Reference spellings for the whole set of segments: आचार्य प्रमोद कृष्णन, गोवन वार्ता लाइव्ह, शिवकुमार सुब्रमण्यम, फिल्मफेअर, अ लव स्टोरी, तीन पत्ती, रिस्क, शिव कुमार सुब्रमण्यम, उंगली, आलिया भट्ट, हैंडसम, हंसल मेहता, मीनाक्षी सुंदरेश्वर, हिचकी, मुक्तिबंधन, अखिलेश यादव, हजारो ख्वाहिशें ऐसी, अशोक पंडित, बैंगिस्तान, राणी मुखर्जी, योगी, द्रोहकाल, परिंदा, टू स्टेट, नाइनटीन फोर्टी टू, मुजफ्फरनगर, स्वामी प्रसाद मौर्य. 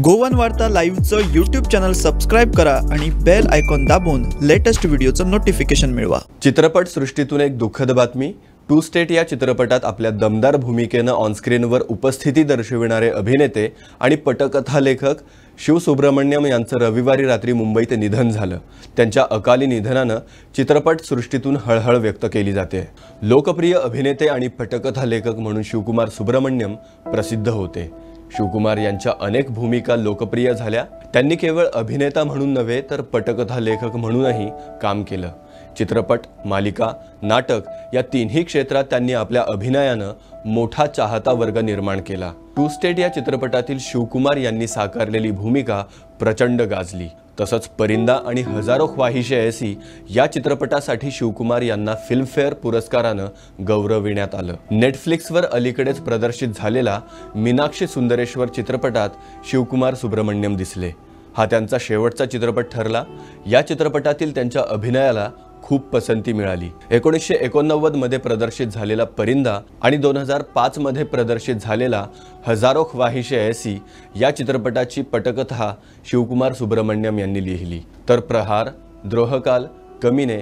गोवन वार्ता लाइव्हचं YouTube channel subscribe करा आणि बेल आयकॉन दाबून लेटेस्ट व्हिडिओचं नोटिफिकेशन मिळवा। चित्रपट सृष्टीतून एक दुःखद बातमी। टू स्टेट या चित्रपटात आपल्या दमदार भूमिकेनं ऑनस्क्रीनवर उपस्थिती दर्शविणारे अभिनेते आणि पटकथा लेखक शिव सुब्रमण्यम यांचं रविवारी रात्री मुंबईत निधन झालं। त्यांच्या अकाली निधनानं चित्रपट सृष्टीतून हळहळ व्यक्त केली जाते। लोकप्रिय अभिनेते आणि पटकथा लेखक म्हणून शिवकुमार सुब्रमण्यम प्रसिद्ध होते। शिवकुमार यांच्या अनेक भूमिका लोकप्रिय झाल्या। त्यांनी केवळ अभिनेता म्हणून नव्हे तर पटकथा लेखक म्हणूनही काम केलं। चित्रपट, मालिका, नाटक या तिन्ही क्षेत्रात त्यांनी आपल्या अभिनयानं मोठा चाहता वर्ग निर्माण केला। टू स्टेट या चित्रपटातील शिवकुमार यांनी साकारलेली भूमिका प्रचंड गाजली। तसंच परिंदा आणि हजारो ख्वाहिशें ऐसी या चित्रपटासाठी शिवकुमार यांना फिल्मफेअर पुरस्कारानं गौरविण्यात आलं। नेटफ्लिक्सवर अलीकडेच प्रदर्शित झालेला मीनाक्षी सुंदरेश्वर चित्रपटात शिवकुमार सुब्रमण्यम दिसले। हा त्यांचा शेवटचा चित्रपट ठरला। या चित्रपटातील त्यांच्या अभिनयाला खूप पसंती मिळाली। 1989 मध्ये प्रदर्शित झालेला परिंदा आणि 2005 मध्ये प्रदर्शित झालेला हजारो ख्वाहिशें ऐसी या चित्रपटाची पटकथा शिवकुमार सुब्रमण्यम यांनी लिहिली। तर Prahaar, द्रोहकाल, Kaminey,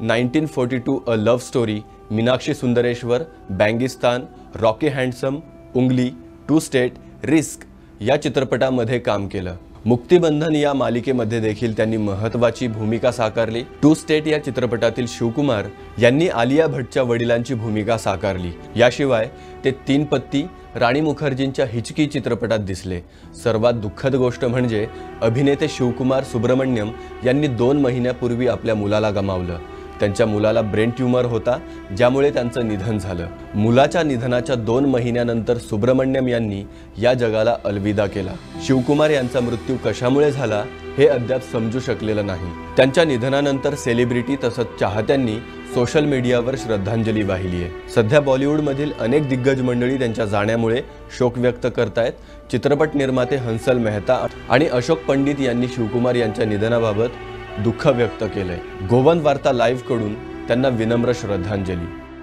1942, अ लव स्टोरी, मीनाक्षी सुंदरेश्वर, बैंगिस्तान, Rocky हैंडसम, उंगली, टू स्टेट, रिस्क या चित्रपटामध्ये काम केलं। मुक्तिबंधन या मालिकेमध्ये देखील त्यांनी महत्त्वाची भूमिका साकारली। टू स्टेट या चित्रपटातील शिवकुमार यांनी आलिया भट्टच्या वडिलांची भूमिका साकारली। याशिवाय ते तीन पत्ती, राणी मुखर्जींच्या हिचकी चित्रपटात दिसले। सर्वात दुःखद गोष्ट म्हणजे अभिनेते शिवकुमार सुब्रमण्यम यांनी 2 महिन्यापूर्वी आपल्या मुलाला गमावलं। त्यांच्या मुलाला ब्रेन ट्यूमर होता, ज्यामुळे त्यांचं निधन झालं। मुलाच्या निधनाच्या 2 महिन्यानंतर सुब्रमण्यम यांनी या जगाला अलविदा केला। शिवकुमार यांचा मृत्यू कशामुळे झाला हे अद्याप समजू शकलेलं नाही। त्यांच्या निधनानंतर सेलिब्रिटी तसंच चाहत्यांनी सोशल मीडियावर श्रद्धांजली वाहिली आहे। सध्या बॉलिवूडमधील अनेक दिग्गज मंडळी त्यांच्या जाण्यामुळे शोक व्यक्त करतायत। चित्रपट निर्माते हंसल मेहता आणि अशोक पंडित यांनी शिवकुमार यांच्या निधनाबाबत दुःख व्यक्त केले। गोवन वार्ता लाइव्ह कडून त्यांना विनम्र श्रद्धांजली।